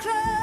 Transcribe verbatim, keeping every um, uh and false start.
Close.